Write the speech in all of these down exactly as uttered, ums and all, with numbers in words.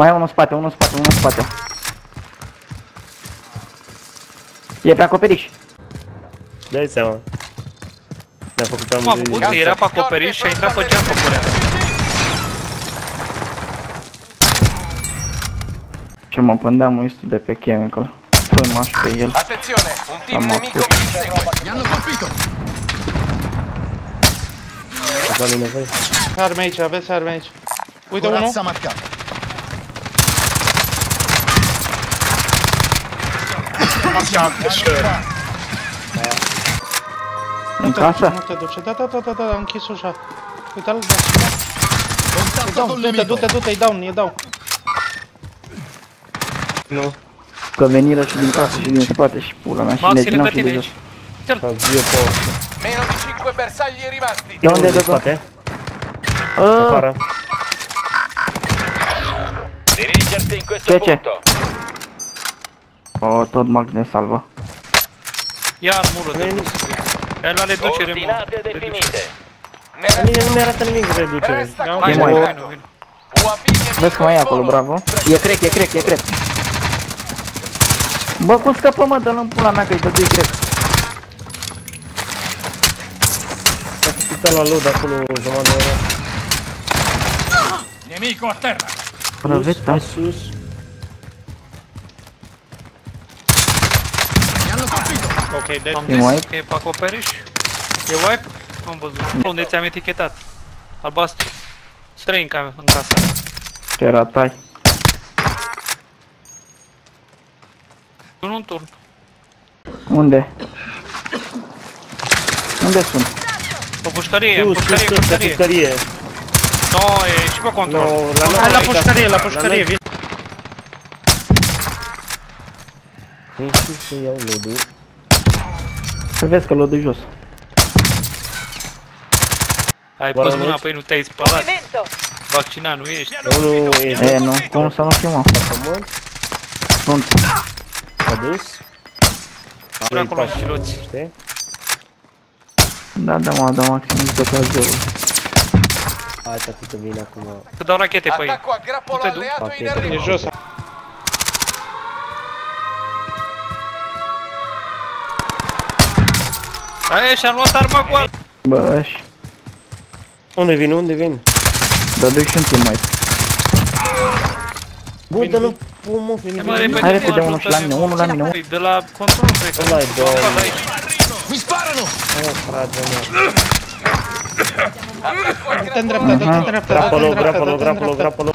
Mai e unul în spate, unul în spate, unul în spate. E pe acoperiș. Dai seama. Ne-a făcut amuzit. Era pe acoperiș și a intrat pe geam pe curea. Ce mă pândeam, nu este de pe chemical. Până m-aș pe el. Atențiune, un timp nemic obișnuit. I-am lupit-o. Arme aici, aveți arme aici. Uite unul. În casă? Nu te duce, da, da, da, da, da, închis ușa. Uite-l, da. Du-te, du-te, du-te, îi dau, îi dau. Nu. Că veniră și din casă și din spate și pula mea și ne ținau și de jos. Meno di cinque bersagli rimasti. E unde e de spate? Afară. Dirigerti in questo punto. O, tot mag ne salvă. Ia armură de plus. El la reducere, mă. Nu mi arată nimic de reducere. Vezi că mai e acolo, bravo. E crec, e crec, e crec. Bă, cum scăpă, mă, dă-l în pula mea, că-i dădui crec. S-a făcut la load acolo, zămadă. Nemico a terra. Prăveta. Sus. Ok, dead. E wipe? E pe acoperiș. E wipe? Am văzut. Unde ți-am etichetat? Albastru. Străin ca în casă. Te ratai. Un turn. Unde? Unde sunt? Pe pușcărie, pușcărie, pușcărie. No, e și pe control. Hai la pușcărie, la pușcărie, vin. Ei, știu să iau lodul. Să vezi că l-o de jos. Ai pus mâna, păi nu te-ai spălat. Vaccinat nu ești. E, nu, cum să nu fiu, mă. Sunt. S-a dus. Vreau acolo și loți. Da, da, mă, da, maxim, de pe azerul. Hai, tati, că vine acum. Să dau rachete pe ei. Nu te duc? E jos. Aie, și-am luat arma cu altă. Bă, așa. Unde vin, unde vin? Dar duc și-n timp mai. Bun, dar nu... Hai repede unul și la mine, unul la mine. De la control, cred că... Ăla-i două. Mi spară-nu! O, frate, mă. Dă-te-n dreapta, dă-te-n dreapta. Grapă-l-o, grapă-l-o, grapă-l-o, grapă-l-o.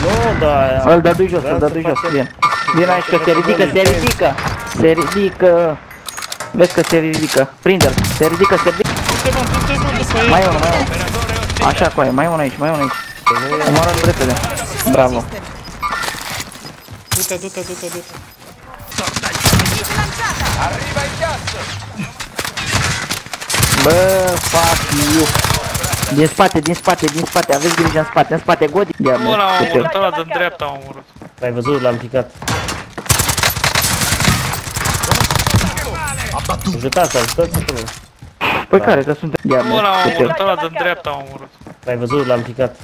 Nu, da... Îl dă duc jos, îl dă duc jos, bine. Bine aici că se ridică, se ridică. Se ridică. Vezi că se ridică, prinde-l, se ridică, se ridică. Mai e unul, mai e unul. Așa, coaie, mai e unul aici, mai e unul aici. Omoară repede. Bravo. Du-te, du-te, du-te, du-te. Bă, fuck you. Din spate, din spate, din spate, aveți grijă în spate, în spate, Godi. Nu l-am omorât, ăla de-n dreapta am omorât. L-ai văzut, l-am picat. Ajutați-l, ajutați-l acolo. Păi care, că suntem diabli. Nu l-am omorât, ăla de-n dreapta am omorât. L-ai văzut, l-am picat.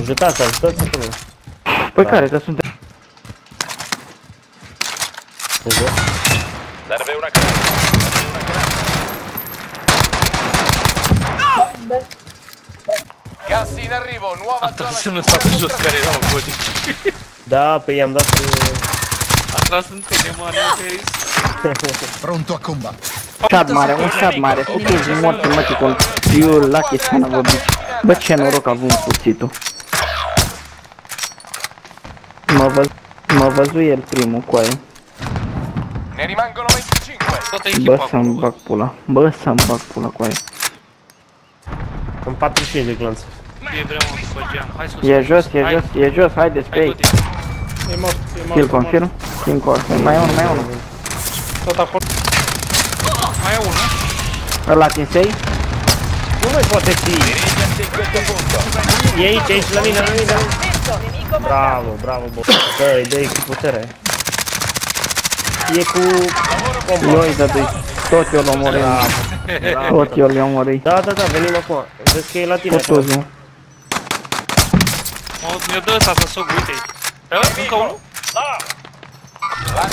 Ajutați-l, ajutați-l acolo. Păi care, că suntem... A tras în ăsta pe jos care erau godici. Da, pe i-am dat... A tras în tine, mare, ok? Pronto a combat. Sat mare, un sat mare, ok, zi moarte, mă, ticol. Fiul, la chestiana, vă bici. Bă, ce noroc avut puțitul. M-a văzut el primul, coaie. Bă, să-mi bag pula, bă, să-mi bag pula, coaie. În patruzeci și cinci de glanță. E jos, e jos, e jos, haideți pe ei. Kill confirm, kill confirm, mai e unul, mai e unul. Tot acolo. Mai e unul. Ăla tinsei? Nu mai poate fi. E aici, aici, la mine, la mine. Bravo, bravo, bă. Bă, îi dă-i cu putere. E cu... Noi, da, dă-i. Tot eu l-am omorât. Tot eu l-am omorât. Da, da, da, venim acum. Vezi că e la tine. Tot toți, nu? Mi-o dă ăsta să soc, uite-i. Da, încă unul? Da!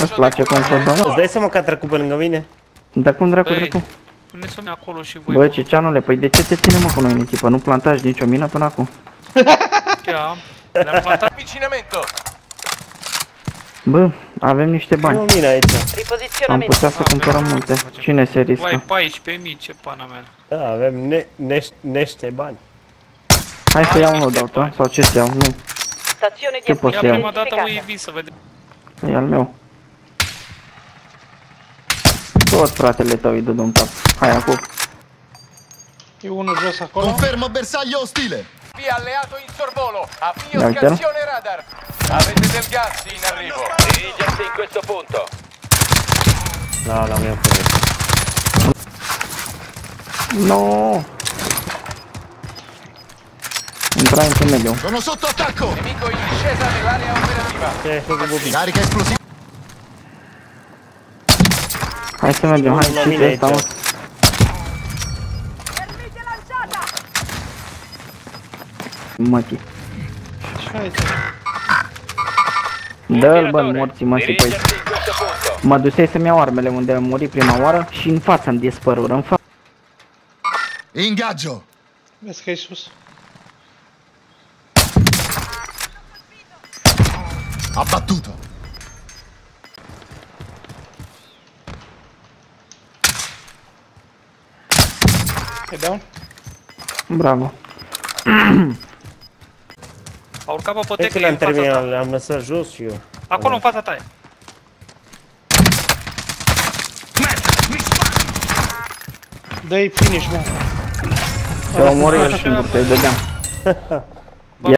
Îți place cum s-o dă? Îți dai seama că a trecut pe lângă mine? Dar cum dracu trecut? Puneți-o mea acolo și voi. Bă, Cicianule, păi de ce te ține mă cu noi în echipă? Nu plantași nicio mină până acum? Ia, le-am plantat vicinamento. Bă, avem niște bani. Nu mine aici. Am putea să cumpărăm multe. Cine se riscă? Uai, paisprezece mii, ce pana mea. Da, avem niște bani. Hai să iau unul de auto, sau ce să iau? Nu. Ce pot să iau? Ia prima dată U I V să vedem. E al meu. Tot fratele tău îi dă un cap. Hai acum. E unul jos acolo. Confermă bersaglio ostile. Via alleato in sorvolo. Avvio scansione radar. Avete del gas in arrivo. Dirigersi in questo punto. No, la mia preso. No. Entra in medio. Sono sotto attacco. Nemico in discesa nell'area operativa. Carica esplosiva. Hai să mergem, hai și de ăsta, mă. Mătii. Dă-l, bă, morții măsii, păi. Mă dusei să-mi iau armele unde am murit prima oară și în față îmi dispărură, în față. Ingaggio! Vezi că e sus. Abbattuto! E down? Bravo. A urcat pe potecile în fața ta. Le-am lăsat jos și eu. Acolo în fața ta e. Dă-i finish, mă. Te-au omorât el singur, te-i dădeam.